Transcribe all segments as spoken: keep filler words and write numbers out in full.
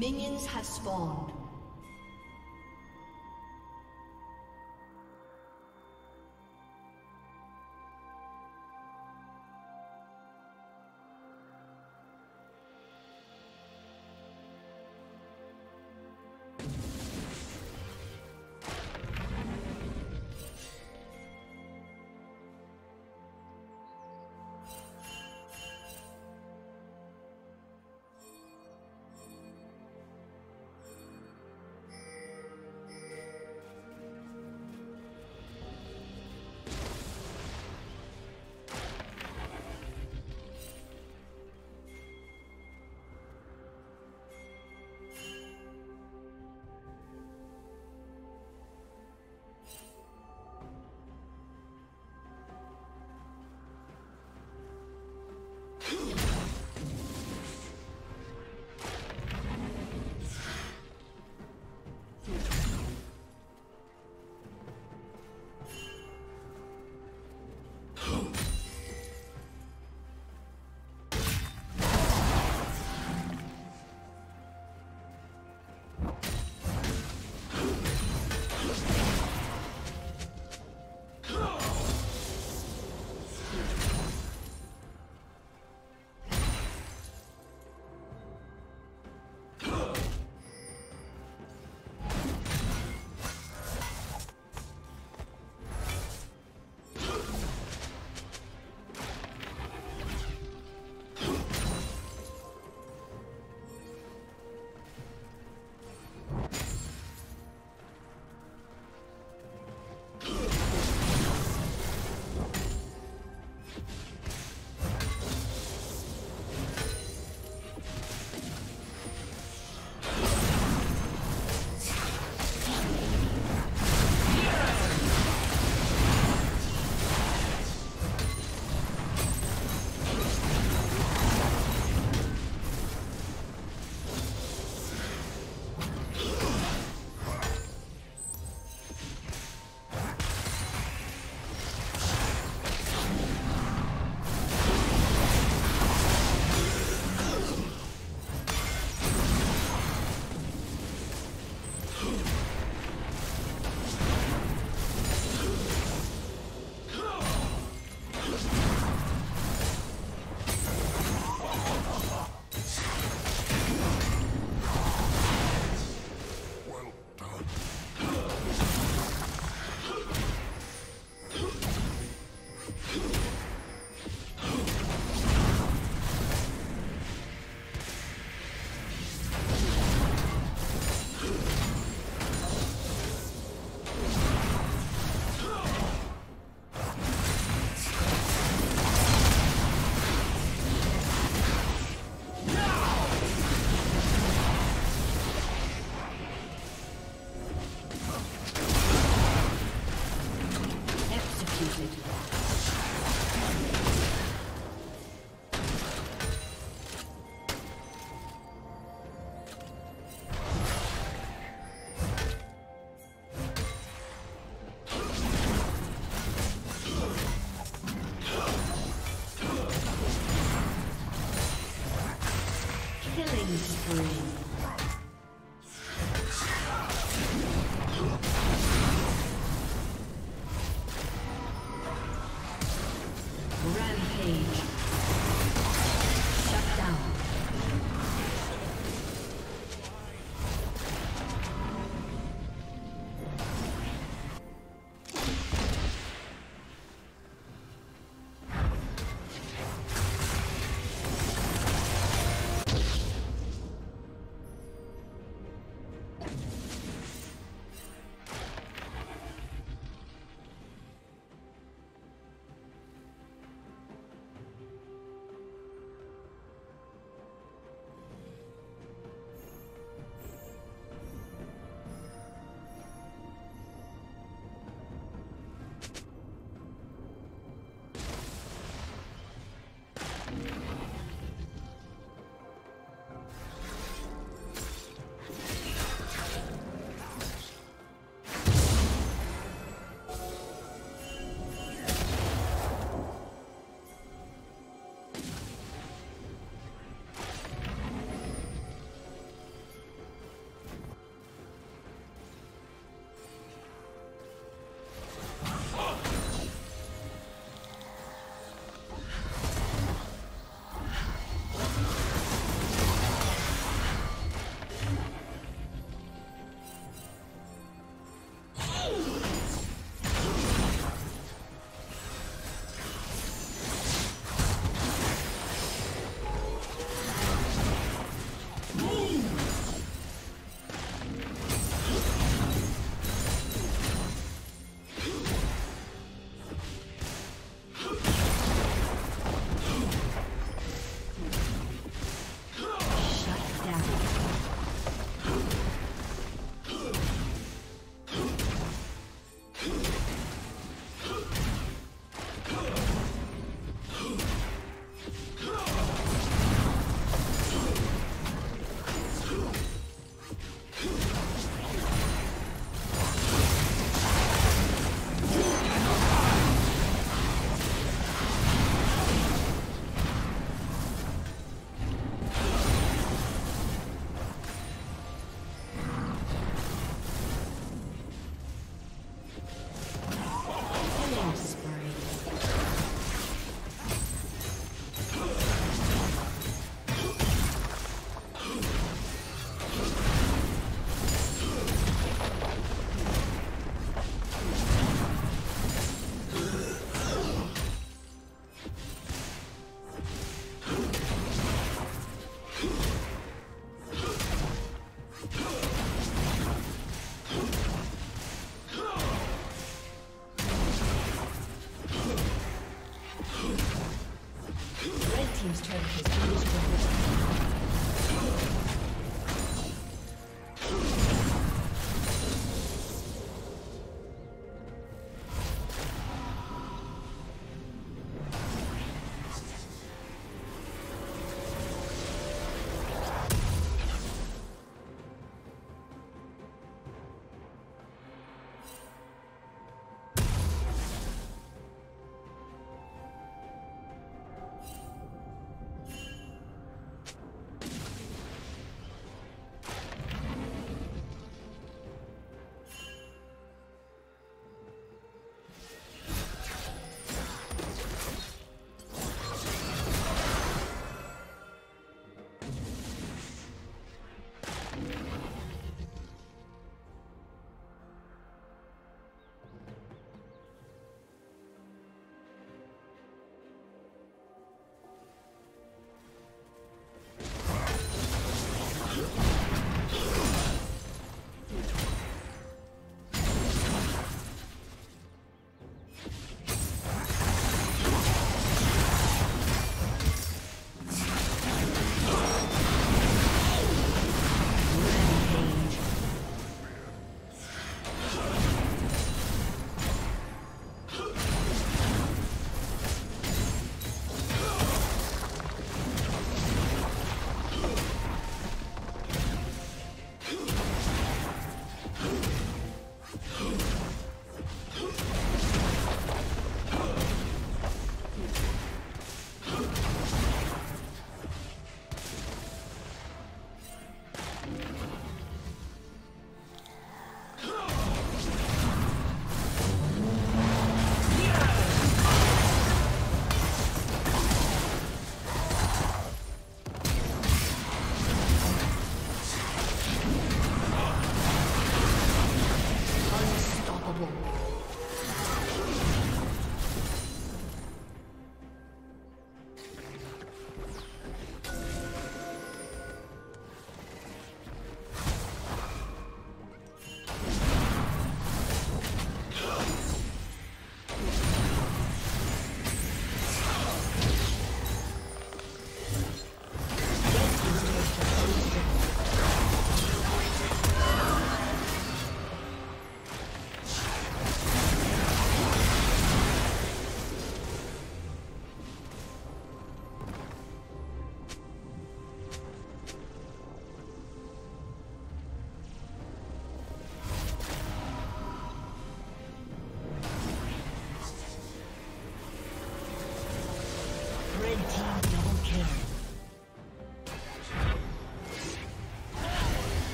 Minions have spawned.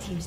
Team's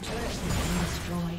team's turret has been destroyed.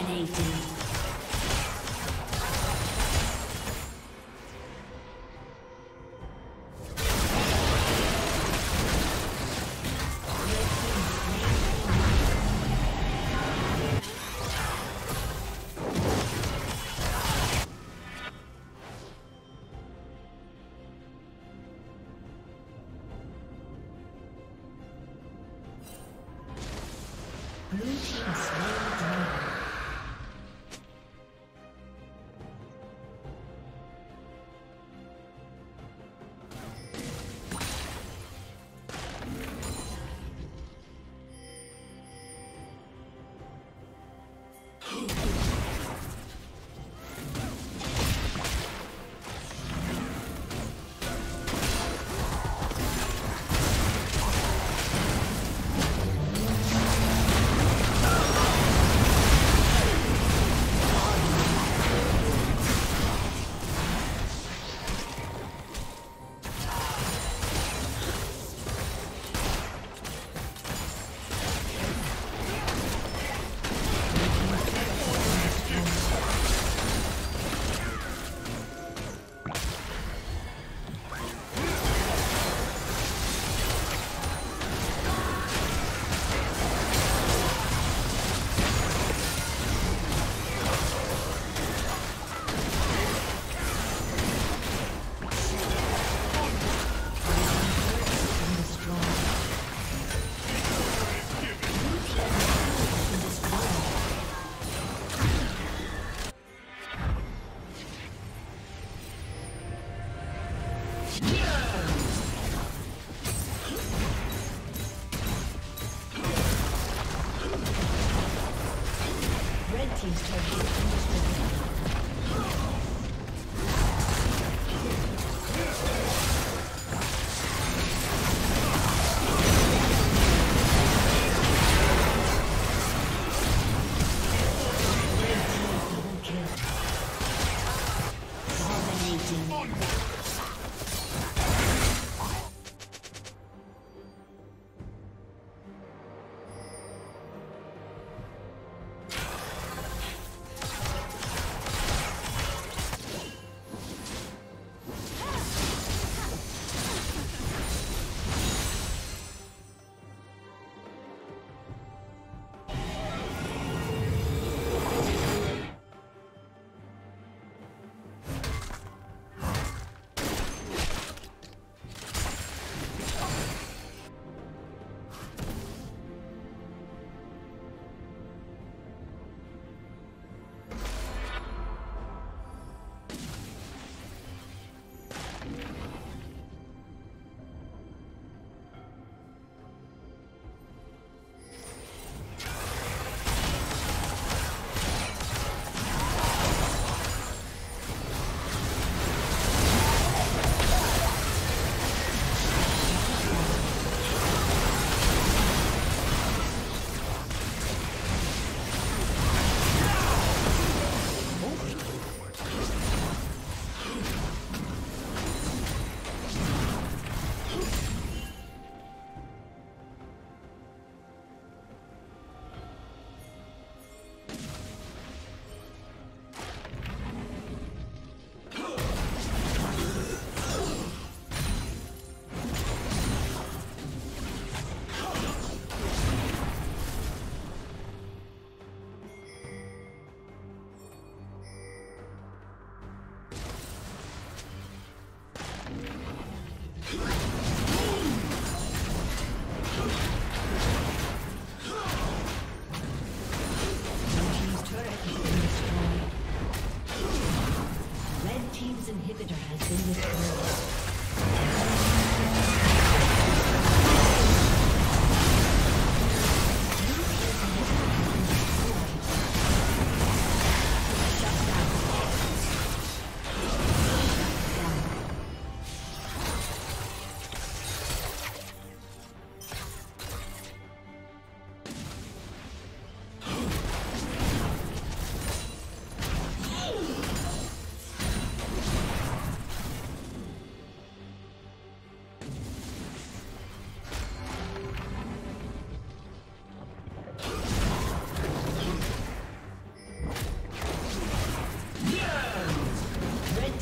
Dominating.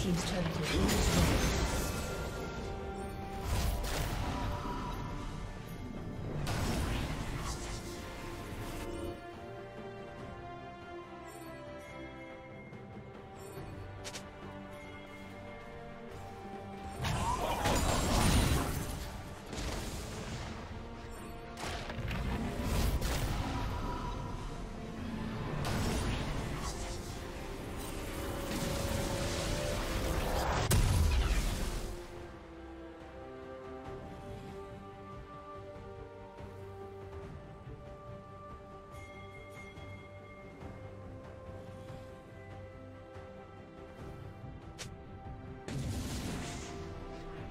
team's turret has been destroyed.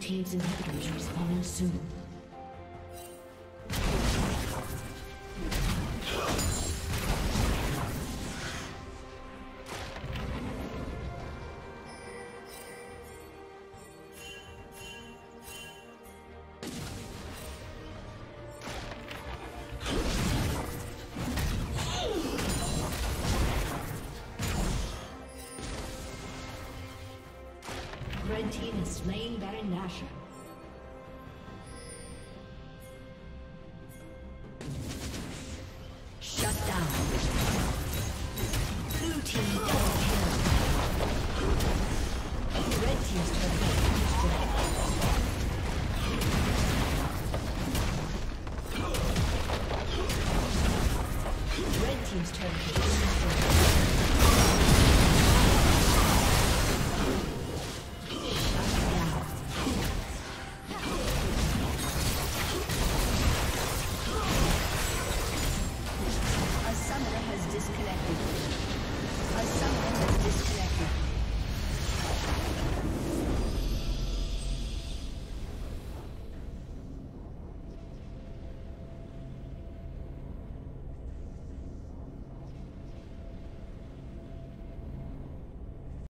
Team's inhibitors respawning soon. Red team is slaying Baron Nashor. Team's turret.